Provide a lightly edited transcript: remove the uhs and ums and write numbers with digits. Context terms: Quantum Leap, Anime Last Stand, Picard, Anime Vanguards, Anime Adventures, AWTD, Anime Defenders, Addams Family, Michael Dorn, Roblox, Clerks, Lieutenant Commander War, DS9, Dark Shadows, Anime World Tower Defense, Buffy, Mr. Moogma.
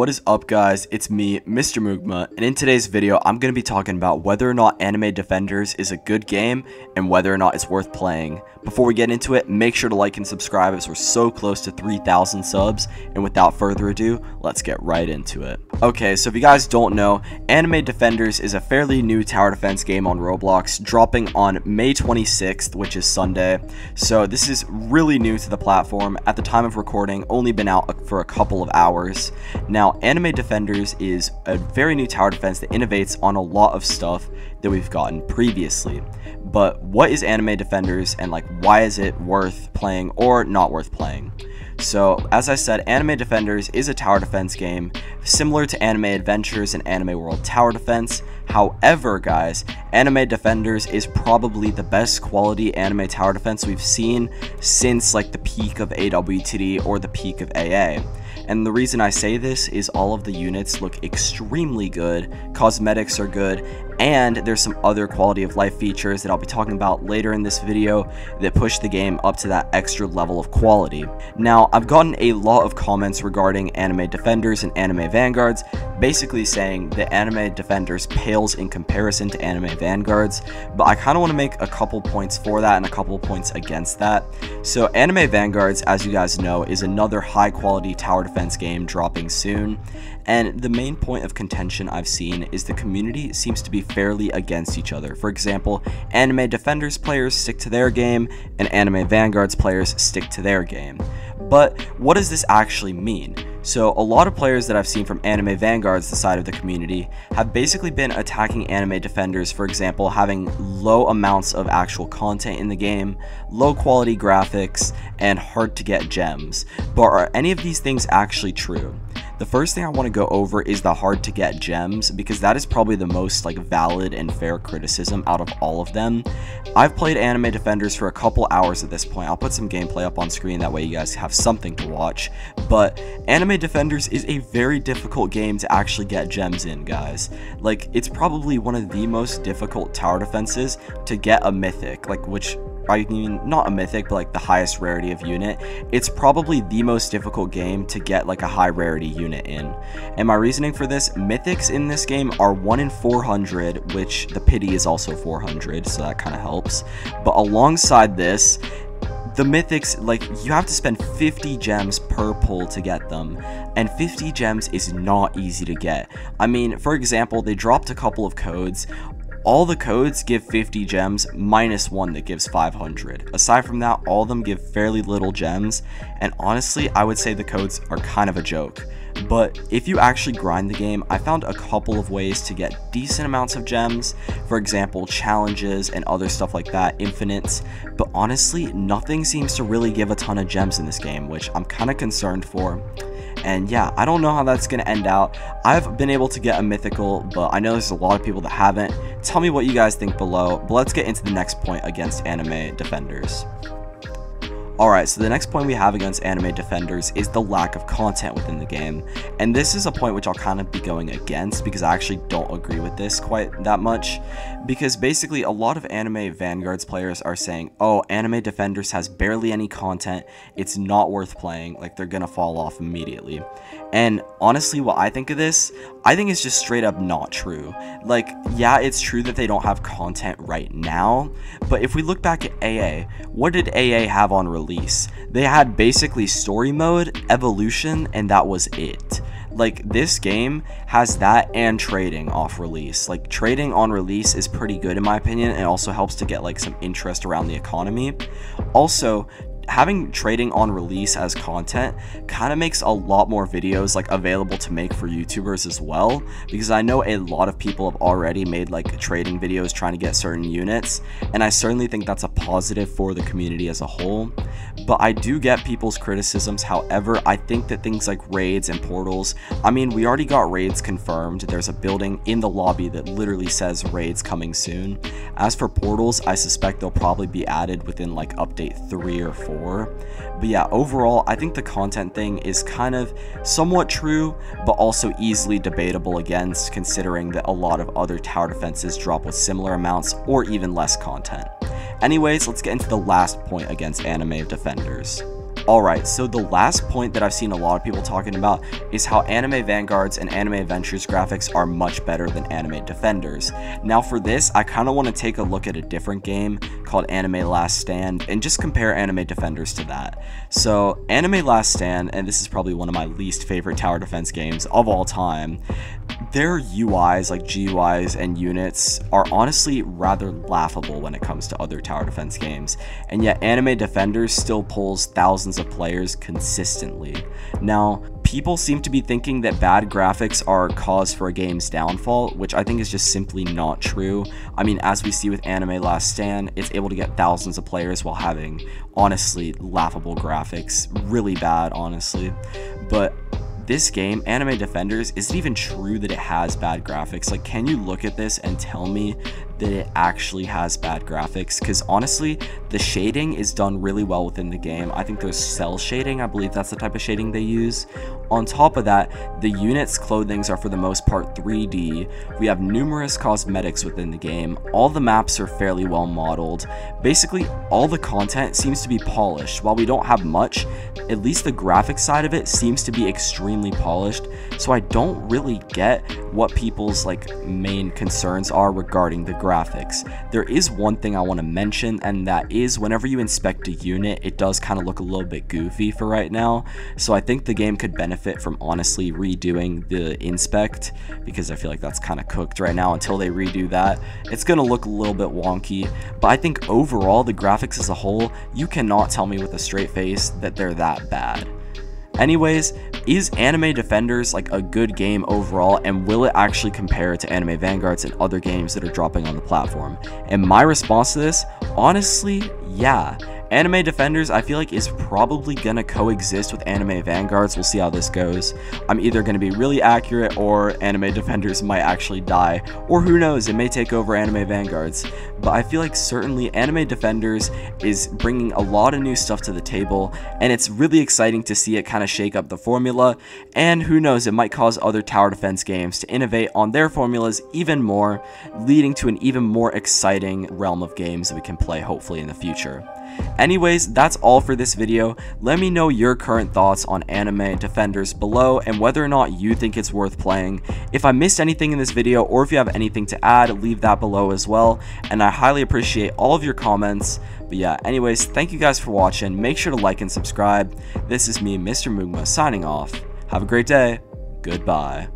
What is up, guys? It's me, Mr. Moogma, and in today's video I'm going to be talking about whether or not Anime Defenders is a good game and whether or not it's worth playing. Before we get into it, make sure to like and subscribe as we're so close to 3,000 subs, and without further ado, let's get right into it. Okay, so if you guys don't know, Anime Defenders is a fairly new tower defense game on Roblox, dropping on May 26th, which is Sunday. So this is really new to the platform. At the time of recording, only been out for a couple of hours. Now, Anime Defenders is a very new tower defense that innovates on a lot of stuff that we've gotten previously. But what is Anime Defenders, and like why is it worth playing or not worth playing? So, as I said, Anime Defenders is a tower defense game similar to Anime Adventures and Anime World Tower Defense. However, guys, Anime Defenders is probably the best quality anime tower defense we've seen since like the peak of AWTD or the peak of AA. And the reason I say this is all of the units look extremely good, cosmetics are good, and there's some other quality of life features that I'll be talking about later in this video that push the game up to that extra level of quality. Now, I've gotten a lot of comments regarding Anime Defenders and Anime Vanguards, basically saying that Anime Defenders pales in comparison to Anime Vanguards, but I kind of want to make a couple points for that and a couple points against that. So Anime Vanguards, as you guys know, is another high quality tower defense game dropping soon, and the main point of contention I've seen is the community seems to be fairly against each other. For example, Anime Defenders players stick to their game and Anime Vanguards players stick to their game. But what does this actually mean? So a lot of players that I've seen from Anime Vanguards, the side of the community, have basically been attacking Anime Defenders, for example, having low amounts of actual content in the game, low quality graphics, and hard to get gems. But are any of these things actually true? The first thing I want to go over is the hard to get gems, because that is probably the most like valid and fair criticism out of all of them. I've played Anime Defenders for a couple hours at this point. I'll put some gameplay up on screen, that way you guys have something to watch. But Anime Defenders is a very difficult game to actually get gems in, guys. Like, it's probably one of the most difficult tower defenses to get a mythic, like, which, I mean, not a mythic, but like the highest rarity of unit. It's probably the most difficult game to get like a high rarity unit in. And my reasoning for this, mythics in this game are 1 in 400, which the pity is also 400, so that kind of helps. But alongside this, the mythics, like, you have to spend 50 gems per pull to get them, and 50 gems is not easy to get. I mean, for example, they dropped a couple of codes. All the codes give 50 gems minus one that gives 500. Aside from that, all of them give fairly little gems, and honestly, I would say the codes are kind of a joke. But if you actually grind the game, I found a couple of ways to get decent amounts of gems, for example, challenges and other stuff like that, infinites, but honestly, nothing seems to really give a ton of gems in this game, which I'm kind of concerned for. And yeah, I don't know how that's going to end out. I've been able to get a mythical, but I know there's a lot of people that haven't. Tell me what you guys think below, but let's get into the next point against Anime Defenders. Alright, so the next point we have against Anime Defenders is the lack of content within the game. And this is a point which I'll kind of be going against, because I actually don't agree with this quite that much. Because basically a lot of Anime Vanguards players are saying, oh, Anime Defenders has barely any content, it's not worth playing, like they're gonna fall off immediately. And honestly, what I think of this, I think it's just straight up not true. Like, yeah, it's true that they don't have content right now, but if we look back at AA, what did AA have on release? They had basically story mode, evolution, and that was it. Like, this game has that and trading off release. Like, trading on release is pretty good in my opinion, and also helps to get like some interest around the economy. Also, having trading on release as content kind of makes a lot more videos like available to make for YouTubers as well, because I know a lot of people have already made like trading videos trying to get certain units, and I certainly think that's a positive for the community as a whole. But I do get people's criticisms. However, I think that things like raids and portals, I mean, we already got raids confirmed. There's a building in the lobby that literally says raids coming soon. As for portals, I suspect they'll probably be added within like update 3 or 4. But yeah, overall, I think the content thing is kind of somewhat true, but also easily debatable against, considering that a lot of other tower defenses drop with similar amounts or even less content. Anyways, let's get into the last point against Anime Defenders. Alright, so the last point that I've seen a lot of people talking about is how Anime Vanguards and Anime Adventures graphics are much better than Anime Defenders. Now for this, I kind of want to take a look at a different game called Anime Last Stand and just compare Anime Defenders to that. So Anime Last Stand, and this is probably one of my least favorite tower defense games of all time, their UIs, like GUIs and units, are honestly rather laughable when it comes to other tower defense games, and yet Anime Defenders still pulls thousands of players consistently. Now, people seem to be thinking that bad graphics are a cause for a game's downfall, which I think is just simply not true. I mean, as we see with Anime Last Stand, it's able to get thousands of players while having, honestly, laughable graphics. Really bad, honestly. But this game, Anime Defenders, is it even true that it has bad graphics? Like, can you look at this and tell me that it actually has bad graphics? Because honestly, the shading is done really well within the game. I think there's cell shading, I believe that's the type of shading they use. On top of that, the units' clothings are for the most part 3D. We have numerous cosmetics within the game. All the maps are fairly well modeled. Basically, all the content seems to be polished. While we don't have much, at least the graphic side of it seems to be extremely polished, so I don't really get what people's main concerns are regarding the graphics. There is one thing I want to mention, and that is whenever you inspect a unit, it does kind of look a little bit goofy for right now, so I think the game could benefit from honestly redoing the inspect, because I feel like that's kind of cooked right now. Until they redo that, it's going to look a little bit wonky, but I think overall, the graphics as a whole, you cannot tell me with a straight face that they're that bad. Anyways, is Anime Defenders a good game overall, and will it actually compare to Anime Vanguards and other games that are dropping on the platform? And my response to this, honestly, yeah. Anime Defenders, I feel like, is probably going to coexist with Anime Vanguards. We'll see how this goes. I'm either going to be really accurate, or Anime Defenders might actually die, or who knows, it may take over Anime Vanguards. But I feel like certainly Anime Defenders is bringing a lot of new stuff to the table, and it's really exciting to see it kind of shake up the formula, and who knows, it might cause other tower defense games to innovate on their formulas even more, leading to an even more exciting realm of games that we can play hopefully in the future. Anyways, that's all for this video. Let me know your current thoughts on Anime Defenders below, and whether or not you think it's worth playing. If I missed anything in this video, or if you have anything to add, leave that below as well, and I highly appreciate all of your comments. But yeah, anyways, thank you guys for watching. Make sure to like and subscribe. This is me, Mr. Moogma, signing off. Have a great day. Goodbye.